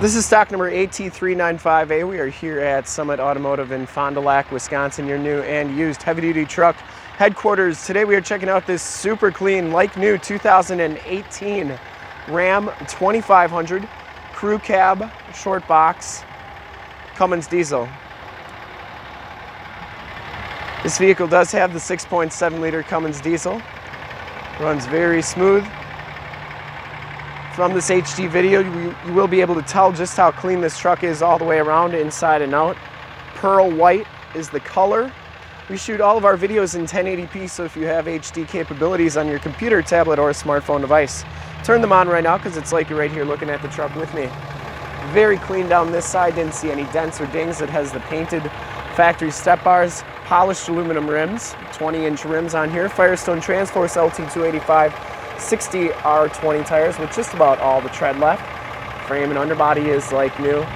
This is stock number AT395A. We are here at Summit Automotive in Fond du Lac, Wisconsin, your new and used heavy-duty truck headquarters. Today we are checking out this super clean, like new 2018 Ram 2500 crew cab, short box, Cummins diesel. This vehicle does have the 6.7 liter Cummins diesel. Runs very smooth. From this HD video, you will be able to tell just how clean this truck is all the way around, inside and out. Pearl white is the color. We shoot all of our videos in 1080p, so if you have HD capabilities on your computer, tablet, or a smartphone device, turn them on right now because it's like you're right here looking at the truck with me. Very clean down this side, didn't see any dents or dings. It has the painted factory step bars, polished aluminum rims, 20-inch rims on here, Firestone Transforce LT285. 60R20 tires with just about all the tread left. Frame and underbody is like new.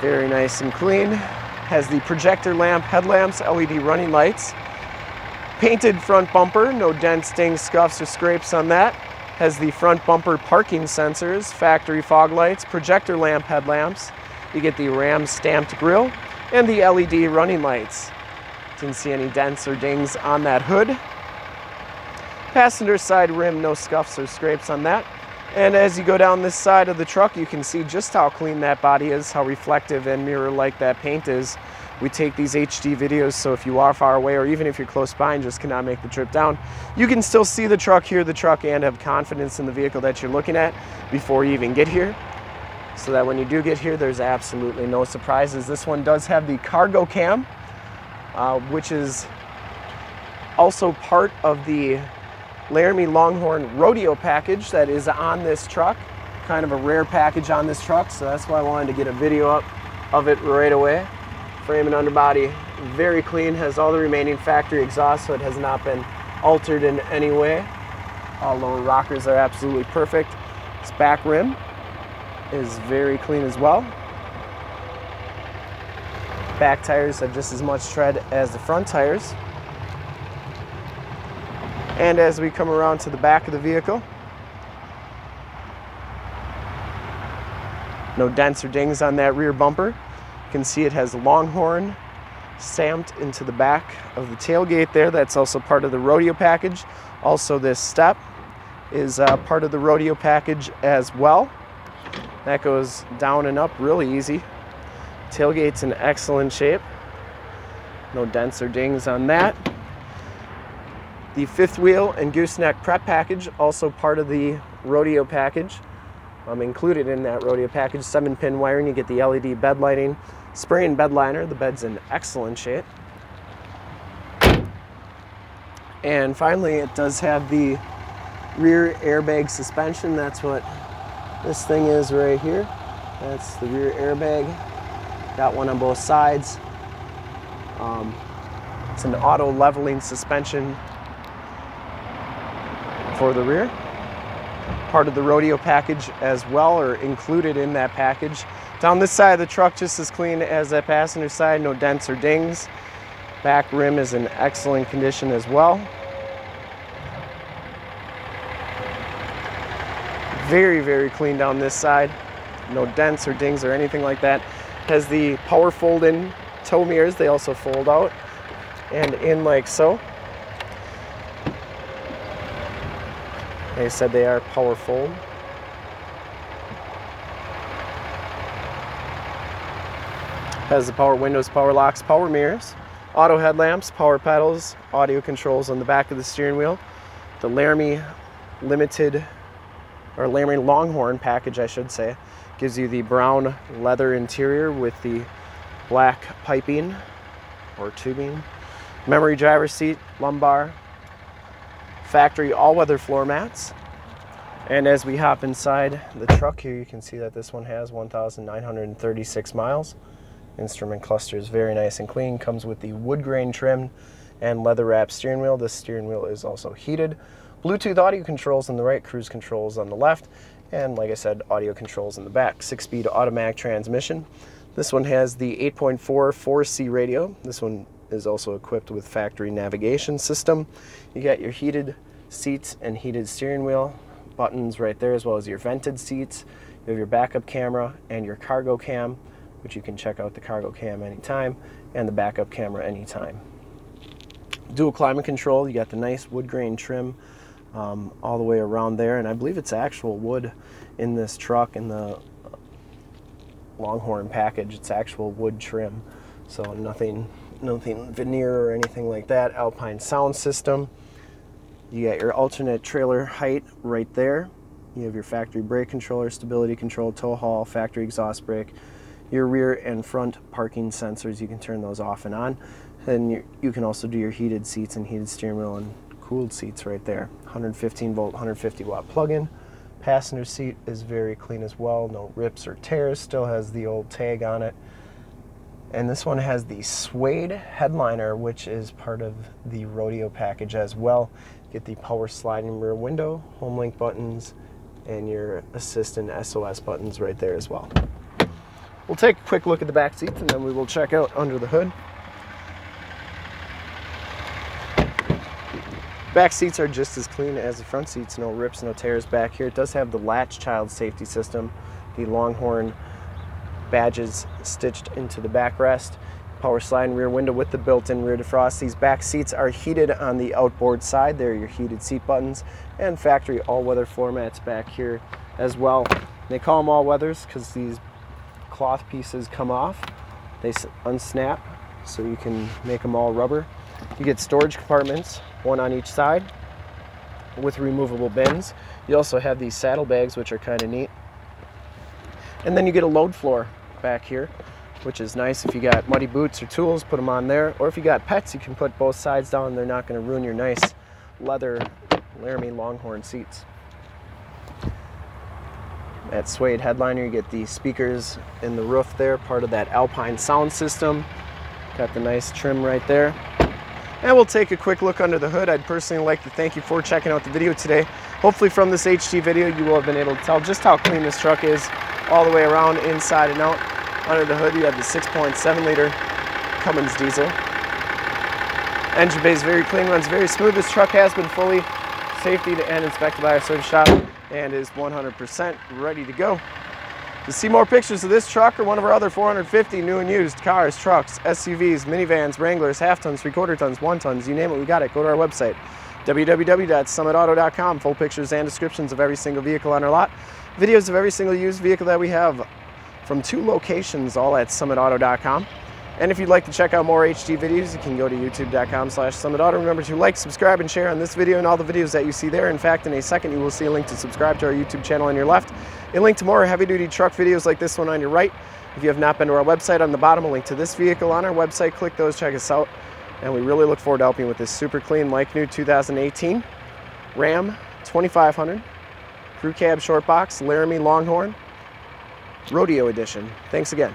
Very nice and clean. Has the projector lamp, headlamps, LED running lights. Painted front bumper, no dents, dings, scuffs, or scrapes on that. Has the front bumper parking sensors, factory fog lights, projector lamp headlamps. You get the Ram stamped grille and the LED running lights. Didn't see any dents or dings on that hood. Passenger side rim, no scuffs or scrapes on that. And as you go down this side of the truck, you can see just how clean that body is, how reflective and mirror-like that paint is. We take these HD videos, so if you are far away or even if you're close by and just cannot make the trip down, you can still see the truck, hear the truck, and have confidence in the vehicle that you're looking at before you even get here. So that when you do get here, there's absolutely no surprises. This one does have the cargo cam, which is also part of the Laramie Longhorn rodeo package that is on this truck. Kind of a rare package on this truck, so that's why I wanted to get a video up of it right away. Frame and underbody very clean, has all the remaining factory exhaust, so it has not been altered in any way. All lower rockers are absolutely perfect. This back rim is very clean as well. Back tires have just as much tread as the front tires. And as we come around to the back of the vehicle, no dents or dings on that rear bumper. You can see it has Longhorn stamped into the back of the tailgate there. That's also part of the rodeo package. Also, this step is part of the rodeo package as well. That goes down and up really easy. Tailgate's in excellent shape. No dents or dings on that. The fifth wheel and gooseneck prep package, also part of the rodeo package. Included in that rodeo package, 7-pin wiring, you get the LED bed lighting, spray and bed liner, the bed's in excellent shape. And finally, it does have the rear airbag suspension. That's what this thing is right here. That's the rear airbag. Got one on both sides. It's an auto leveling suspension for the rear. Part of the rodeo package as well, or included in that package. Down this side of the truck, just as clean as that passenger side, no dents or dings. Back rim is in excellent condition as well. Very, very clean down this side. No dents or dings or anything like that. Has the power fold-in tow mirrors. They also fold out and in like so. They said they are power fold. Has the power windows, power locks, power mirrors, auto headlamps, power pedals, audio controls on the back of the steering wheel. The Laramie Longhorn package, I should say, gives you the brown leather interior with the black piping or tubing. Memory driver's seat, lumbar, factory all-weather floor mats. And as we hop inside the truck here, you can see that this one has 1,936 miles. Instrument cluster is very nice and clean. Comes with the wood grain trim and leather-wrapped steering wheel. This steering wheel is also heated. Bluetooth audio controls on the right, cruise controls on the left, and like I said, audio controls in the back. 6-speed automatic transmission. This one has the 8.4 4C radio. This one is also equipped with factory navigation system. You got your heated seats and heated steering wheel buttons right there, as well as your vented seats, You have your backup camera and your cargo cam, which you can check out the cargo cam anytime, and the backup camera anytime. Dual climate control, you got the nice wood grain trim all the way around there, and I believe it's actual wood in this truck. In the Longhorn package, it's actual wood trim, so nothing veneer or anything like that. Alpine sound system. You got your alternate trailer height right there. You have your factory brake controller, stability control, tow haul, factory exhaust brake, your rear and front parking sensors. You can turn those off and on. And you can also do your heated seats and heated steering wheel and cooled seats right there. 115 volt, 150 watt plug-in. Passenger seat is very clean as well. No rips or tears. Still has the old tag on it. And this one has the suede headliner, which is part of the rodeo package as well. Get the power sliding rear window, home link buttons, and your assist and SOS buttons right there as well. We'll take a quick look at the back seats and then we will check out under the hood. Back seats are just as clean as the front seats. No rips, no tears back here. It does have the latch child safety system, the Longhorn badges stitched into the backrest, power sliding rear window with the built-in rear defrost. These back seats are heated on the outboard side. There are your heated seat buttons and factory all-weather floor mats back here as well. They call them all-weathers because these cloth pieces come off. They unsnap so you can make them all rubber. You get storage compartments, one on each side with removable bins. You also have these saddlebags, which are kind of neat. And then you get a load floor back here, which is nice. If you got muddy boots or tools, put them on there. Or if you got pets, you can put both sides down. They're not going to ruin your nice leather Laramie Longhorn seats. That suede headliner, you get the speakers in the roof there, part of that Alpine sound system. Got the nice trim right there. And we'll take a quick look under the hood. I'd personally like to thank you for checking out the video today. Hopefully from this HT video, you will have been able to tell just how clean this truck is all the way around, inside and out. Under the hood, you have the 6.7 liter Cummins diesel. Engine bay is very clean, runs very smooth. This truck has been fully safety and inspected by our service shop and is 100% ready to go. To see more pictures of this truck or one of our other 450 new and used cars, trucks, SUVs, minivans, Wranglers, half tons, three-quarter tons, one tons, you name it, we got it. Go to our website, www.summitauto.com. Full pictures and descriptions of every single vehicle on our lot. Videos of every single used vehicle that we have from 2 locations, all at summitauto.com. And if you'd like to check out more HD videos, you can go to youtube.com/summitauto. Remember to like, subscribe, and share on this video and all the videos that you see there. In fact, in a second, you will see a link to subscribe to our YouTube channel on your left, a link to more heavy-duty truck videos like this one on your right. If you have not been to our website, on the bottom, a link to this vehicle on our website. Click those, check us out, and we really look forward to helping you with this super clean, like-new 2018 Ram 2500 Crew Cab Short Box Laramie Longhorn Rodeo Edition. Thanks again.